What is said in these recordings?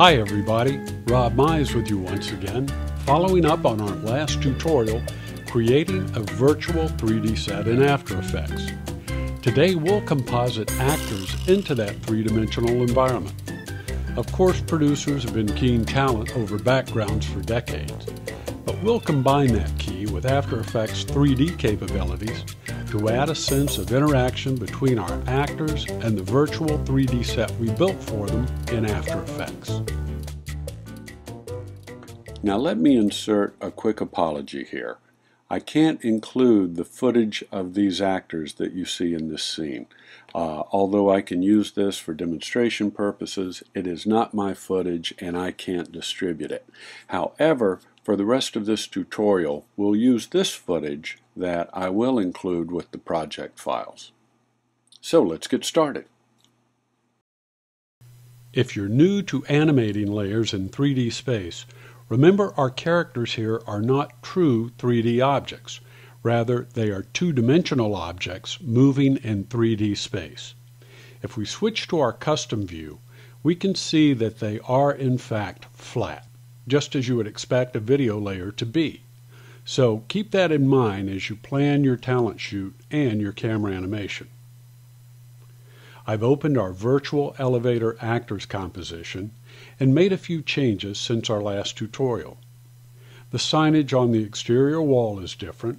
Hi everybody, Rob Mize with you once again, following up on our last tutorial, creating a virtual 3D set in After Effects. Today we'll composite actors into that three-dimensional environment. Of course, producers have been keying talent over backgrounds for decades, but we'll combine that key with After Effects 3D capabilities to add a sense of interaction between our actors and the virtual 3D set we built for them in After Effects. Now let me insert a quick apology here. I can't include the footage of these actors that you see in this scene. Although I can use this for demonstration purposes, it is not my footage and I can't distribute it. However, for the rest of this tutorial, we'll use this footage that I will include with the project files. So let's get started. If you're new to animating layers in 3D space, remember, our characters here are not true 3D objects. Rather, they are two-dimensional objects moving in 3D space. If we switch to our custom view, we can see that they are in fact flat, just as you would expect a video layer to be. So keep that in mind as you plan your talent shoot and your camera animation. I've opened our virtual elevator actors composition and made a few changes since our last tutorial. The signage on the exterior wall is different,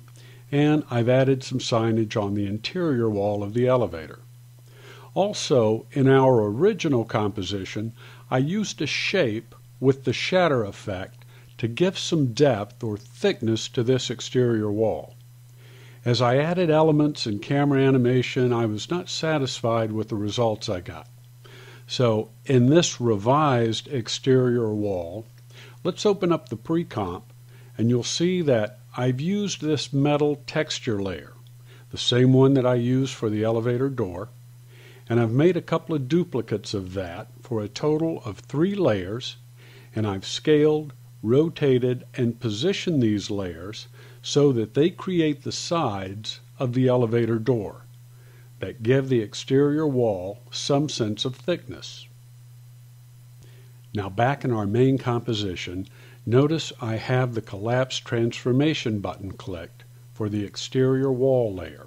and I've added some signage on the interior wall of the elevator. Also, in our original composition, I used a shape with the shatter effect to give some depth or thickness to this exterior wall. As I added elements and camera animation, I was not satisfied with the results I got. So in this revised exterior wall, let's open up the pre-comp and you'll see that I've used this metal texture layer, the same one that I used for the elevator door, and I've made a couple of duplicates of that for a total of 3 layers, and I've scaled, rotated, and positioned these layers so that they create the sides of the elevator door that give the exterior wall some sense of thickness. Now back in our main composition, notice I have the collapse transformation button clicked for the exterior wall layer.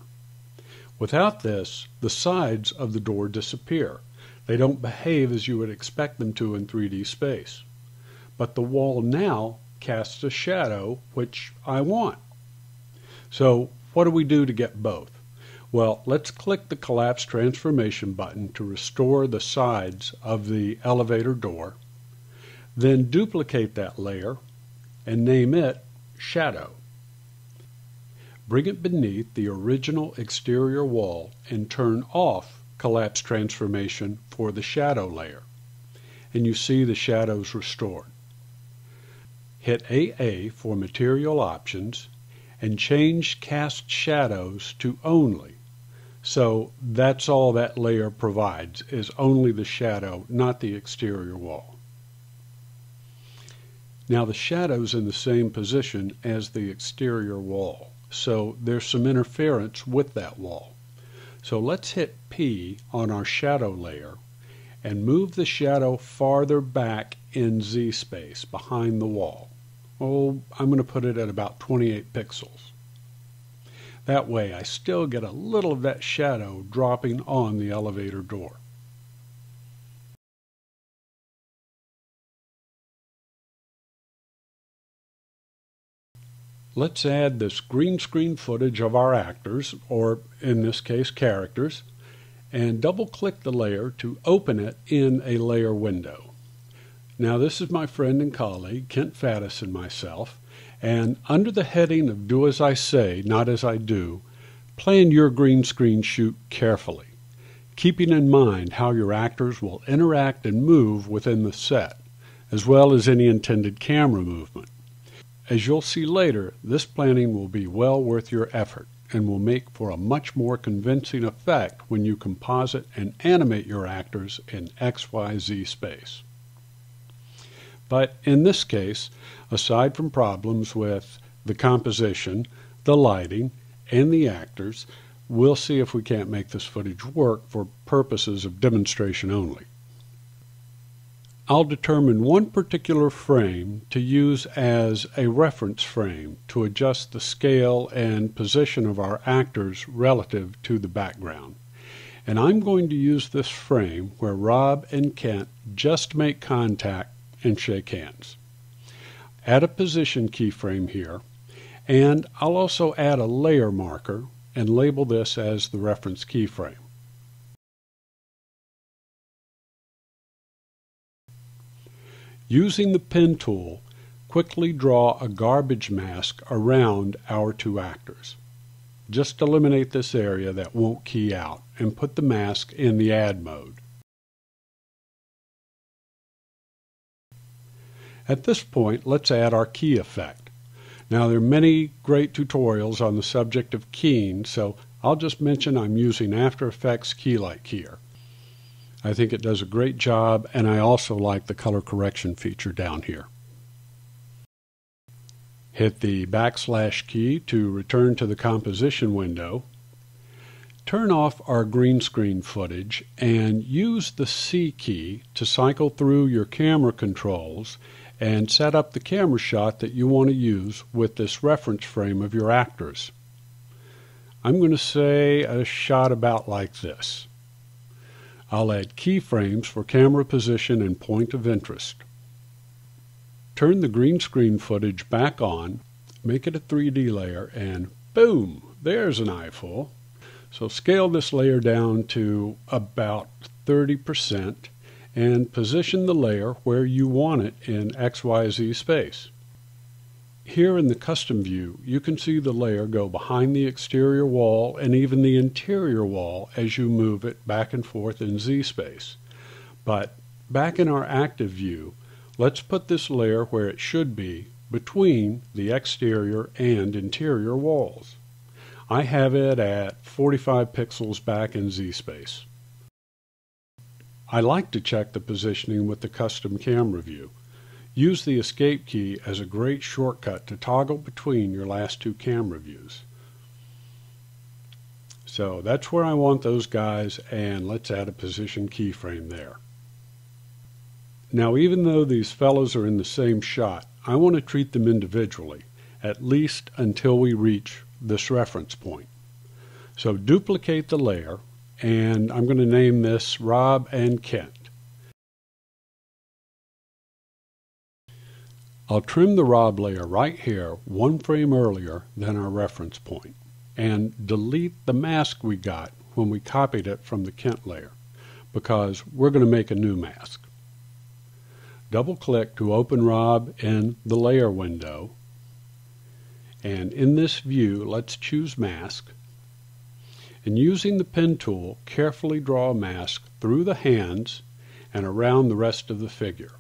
Without this, the sides of the door disappear. They don't behave as you would expect them to in 3D space. But the wall now casts a shadow, which I want. So what do we do to get both? Well, let's click the collapse transformation button to restore the sides of the elevator door, then duplicate that layer and name it shadow. Bring it beneath the original exterior wall and turn off collapse transformation for the shadow layer, and you see the shadows restored. Hit AA for material options and change cast shadows to only. So that's all that layer provides, is only the shadow, not the exterior wall. Now the shadow's in the same position as the exterior wall, so there's some interference with that wall. So let's hit P on our shadow layer and move the shadow farther back in Z space behind the wall. Oh, I'm going to put it at about 28 pixels. That way I still get a little of that shadow dropping on the elevator door. Let's add this green screen footage of our actors, or in this case characters, and double-click the layer to open it in a layer window. Now this is my friend and colleague, Kent Faddis, and myself, and under the heading of Do As I Say, Not As I Do, plan your green screen shoot carefully, keeping in mind how your actors will interact and move within the set, as well as any intended camera movement. As you'll see later, this planning will be well worth your effort and will make for a much more convincing effect when you composite and animate your actors in XYZ space. But in this case, aside from problems with the composition, the lighting, and the actors, we'll see if we can't make this footage work for purposes of demonstration only. I'll determine one particular frame to use as a reference frame to adjust the scale and position of our actors relative to the background. And I'm going to use this frame where Rob and Kent just make contact and shake hands. Add a position keyframe here, and I'll also add a layer marker and label this as the reference keyframe. Using the pen tool, quickly draw a garbage mask around our two actors. Just eliminate this area that won't key out and put the mask in the add mode. At this point, let's add our key effect. Now, there are many great tutorials on the subject of keying, so I'll just mention I'm using After Effects Keylight here. I think it does a great job, and I also like the color correction feature down here. Hit the backslash key to return to the composition window. Turn off our green screen footage and use the C key to cycle through your camera controls and set up the camera shot that you want to use with this reference frame of your actors. I'm going to say a shot about like this. I'll add keyframes for camera position and point of interest. Turn the green screen footage back on, make it a 3D layer, and boom, there's an eyeful. So scale this layer down to about 30% and position the layer where you want it in XYZ space. Here in the custom view, you can see the layer go behind the exterior wall and even the interior wall as you move it back and forth in Z space. But back in our active view, let's put this layer where it should be, between the exterior and interior walls. I have it at 45 pixels back in Z space. I like to check the positioning with the custom camera view. Use the escape key as a great shortcut to toggle between your last two camera views. So that's where I want those guys, and let's add a position keyframe there. Now, even though these fellows are in the same shot, I want to treat them individually, at least until we reach this reference point. So duplicate the layer, and I'm going to name this Rob and Kent. I'll trim the Rob layer right here, one frame earlier than our reference point, and delete the mask we got when we copied it from the Kent layer, because we're going to make a new mask. Double-click to open Rob in the layer window, and in this view, let's choose mask, and using the pen tool, carefully draw a mask through the hands and around the rest of the figure.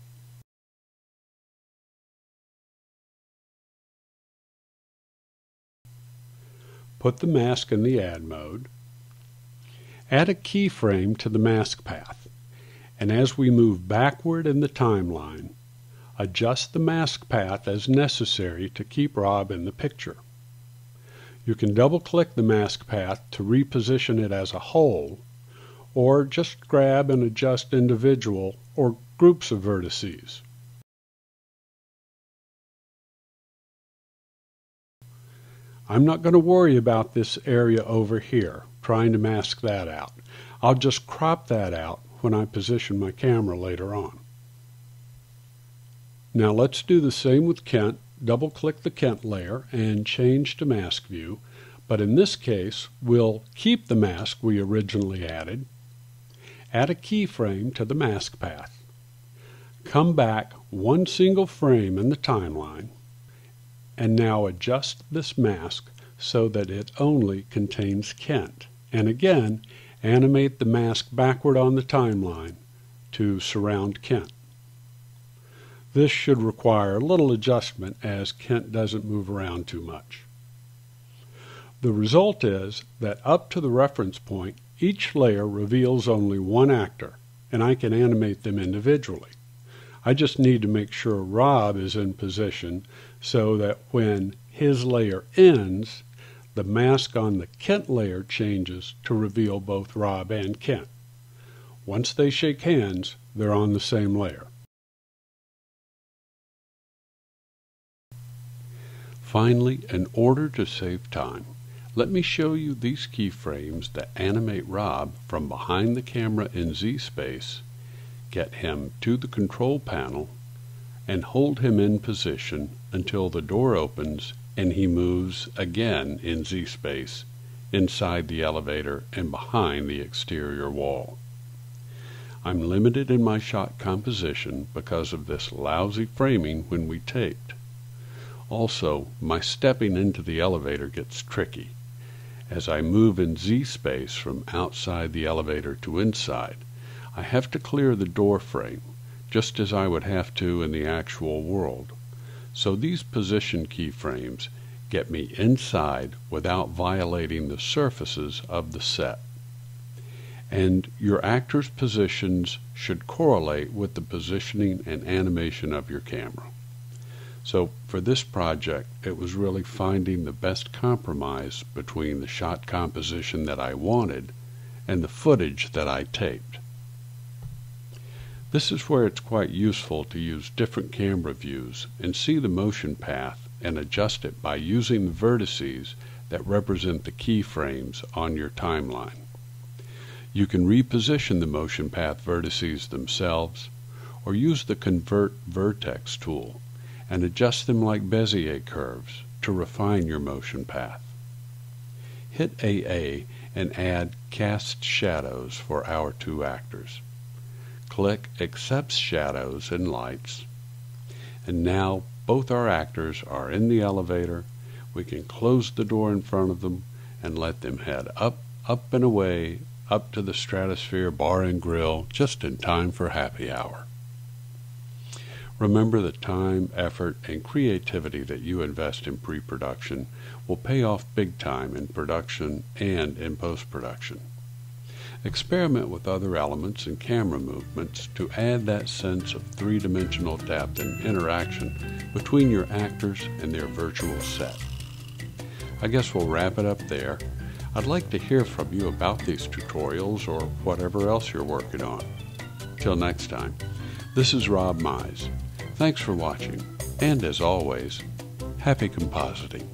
Put the mask in the add mode. Add a keyframe to the mask path, and as we move backward in the timeline, adjust the mask path as necessary to keep Rob in the picture. You can double-click the mask path to reposition it as a whole, or just grab and adjust individual or groups of vertices. I'm not going to worry about this area over here, trying to mask that out. I'll just crop that out when I position my camera later on. Now let's do the same with Kent. Double-click the Kent layer and change to mask view, but in this case, we'll keep the mask we originally added. Add a keyframe to the mask path. Come back one single frame in the timeline, and now adjust this mask so that it only contains Kent. And again, animate the mask backward on the timeline to surround Kent. This should require little adjustment as Kent doesn't move around too much. The result is that up to the reference point, each layer reveals only one actor, and I can animate them individually. I just need to make sure Rob is in position so that when his layer ends, the mask on the Kent layer changes to reveal both Rob and Kent. Once they shake hands, they're on the same layer. Finally, in order to save time, let me show you these keyframes that animate Rob from behind the camera in Z space, get him to the control panel, and hold him in position until the door opens and he moves again in Z space, inside the elevator and behind the exterior wall. I'm limited in my shot composition because of this lousy framing when we taped. Also, my stepping into the elevator gets tricky, as I move in Z space from outside the elevator to inside. I have to clear the door frame, just as I would have to in the actual world. So these position keyframes get me inside without violating the surfaces of the set. And your actor's positions should correlate with the positioning and animation of your camera. So for this project, it was really finding the best compromise between the shot composition that I wanted and the footage that I taped. This is where it's quite useful to use different camera views and see the motion path and adjust it by using the vertices that represent the keyframes on your timeline. You can reposition the motion path vertices themselves or use the Convert Vertex tool and adjust them like Bezier curves to refine your motion path. Hit AA and add Cast Shadows for our two actors. Click Accepts Shadows and Lights, and now both our actors are in the elevator. We can close the door in front of them and let them head up, up and away, up to the Stratosphere Bar and Grill just in time for happy hour. Remember, the time, effort, and creativity that you invest in pre-production will pay off big time in production and in post-production. Experiment with other elements and camera movements to add that sense of three-dimensional depth and interaction between your actors and their virtual set. I guess we'll wrap it up there. I'd like to hear from you about these tutorials or whatever else you're working on. Till next time, this is Rob Mize. Thanks for watching, and as always, happy compositing.